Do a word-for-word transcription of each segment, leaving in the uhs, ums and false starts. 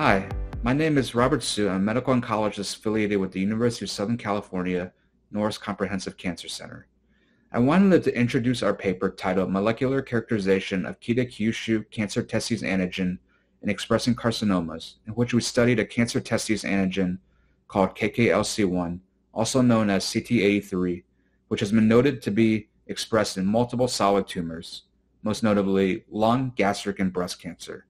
Hi, my name is Robert Hsu. I'm a medical oncologist affiliated with the University of Southern California Norris Comprehensive Cancer Center. I wanted to introduce our paper titled Molecular Characterization of Kita-Kyushu Cancer Testis Antigen in Expressing Carcinomas, in which we studied a cancer testis antigen called K K L C one, also known as C T eighty-three, which has been noted to be expressed in multiple solid tumors, most notably lung, gastric, and breast cancer.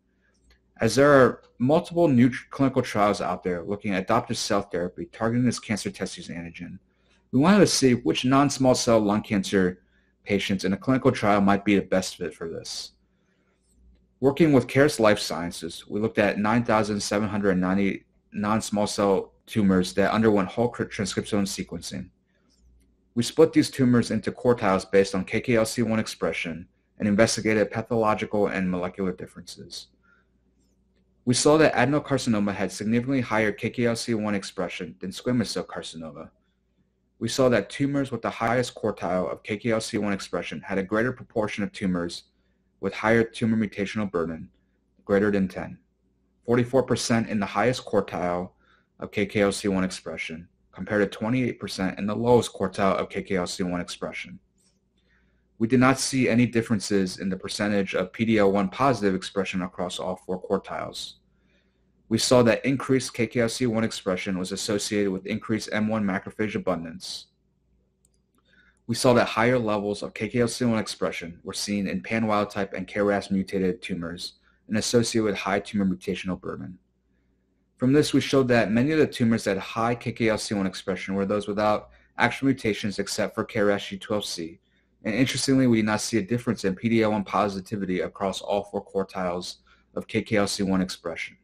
As there are multiple new clinical trials out there looking at adoptive cell therapy targeting this cancer testis antigen, we wanted to see which non-small cell lung cancer patients in a clinical trial might be the best fit for this. Working with Caris Life Sciences, we looked at nine thousand seven hundred ninety non-small cell tumors that underwent whole transcriptome sequencing. We split these tumors into quartiles based on K K L C one expression and investigated pathological and molecular differences. We saw that adenocarcinoma had significantly higher K K L C one expression than squamous cell carcinoma. We saw that tumors with the highest quartile of K K L C one expression had a greater proportion of tumors with higher tumor mutational burden, greater than ten, forty-four percent in the highest quartile of K K L C one expression, compared to twenty-eight percent in the lowest quartile of K K L C one expression. We did not see any differences in the percentage of P D L one positive expression across all four quartiles. We saw that increased K K L C one expression was associated with increased M one macrophage abundance. We saw that higher levels of K K L C one expression were seen in pan wild type and K R A S mutated tumors and associated with high tumor mutational burden. From this, we showed that many of the tumors that had high K K L C one expression were those without actual mutations except for K R A S G twelve C. And interestingly, we did not see a difference in P D L one positivity across all four quartiles of K K L C one expression.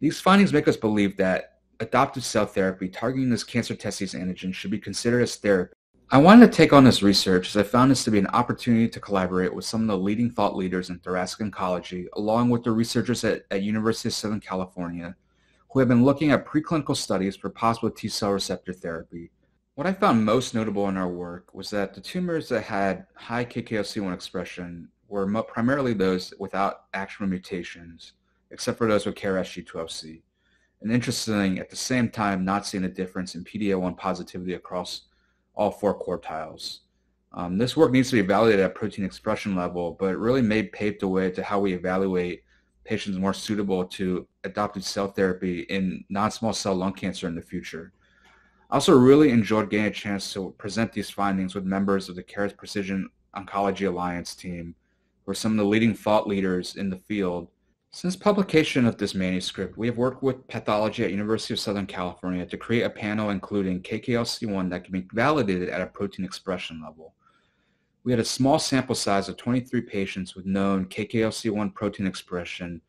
These findings make us believe that adoptive cell therapy targeting this cancer testis antigen should be considered as therapy. I wanted to take on this research as I found this to be an opportunity to collaborate with some of the leading thought leaders in thoracic oncology, along with the researchers at, at University of Southern California, who have been looking at preclinical studies for possible T-cell receptor therapy. What I found most notable in our work was that the tumors that had high K K L C one expression were primarily those without actual mutations, except for those with K R A S G twelve C. And interestingly, at the same time, not seeing a difference in P D L one positivity across all four quartiles. Um, this work needs to be evaluated at protein expression level, but it really may pave the way to how we evaluate patients more suitable to adoptive cell therapy in non-small cell lung cancer in the future. I also really enjoyed getting a chance to present these findings with members of the Caris Precision Oncology Alliance team, who are some of the leading thought leaders in the field. Since publication of this manuscript, we have worked with pathology at University of Southern California to create a panel including K K L C one that can be validated at a protein expression level. We had a small sample size of twenty-three patients with known K K L C one protein expression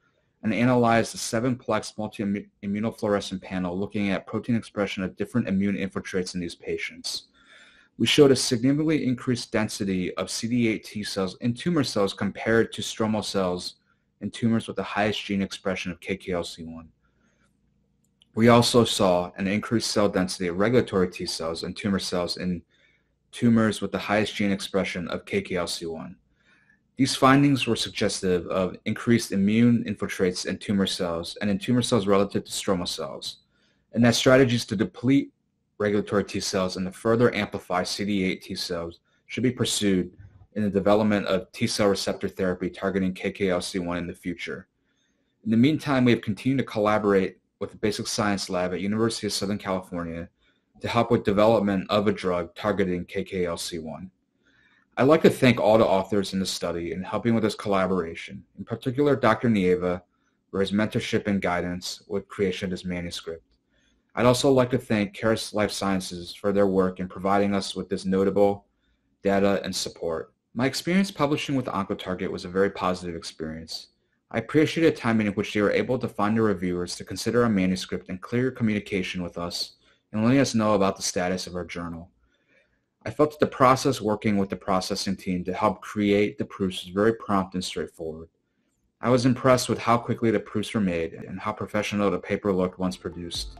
and analyzed a seven-plex multi-immunofluorescent panel looking at protein expression of different immune infiltrates in these patients. We showed a significantly increased density of C D eight T cells in tumor cells compared to stromal cells in tumors with the highest gene expression of K K L C one. We also saw an increased cell density of regulatory T cells in tumor cells in tumors with the highest gene expression of K K L C one. These findings were suggestive of increased immune infiltrates in tumor cells and in tumor cells relative to stromal cells, and that strategies to deplete regulatory T cells and to further amplify C D eight T cells should be pursued in the development of T cell receptor therapy targeting K K L C one in the future. In the meantime, we have continued to collaborate with the Basic Science Lab at University of Southern California to help with development of a drug targeting K K L C one. I'd like to thank all the authors in the study in helping with this collaboration, in particular Doctor Nieva for his mentorship and guidance with creation of this manuscript. I'd also like to thank Caris Life Sciences for their work in providing us with this notable data and support. My experience publishing with OncoTarget was a very positive experience. I appreciated the timing in which they were able to find the reviewers to consider our manuscript and clear communication with us and letting us know about the status of our journal. I felt that the process working with the processing team to help create the proofs was very prompt and straightforward. I was impressed with how quickly the proofs were made and how professional the paper looked once produced.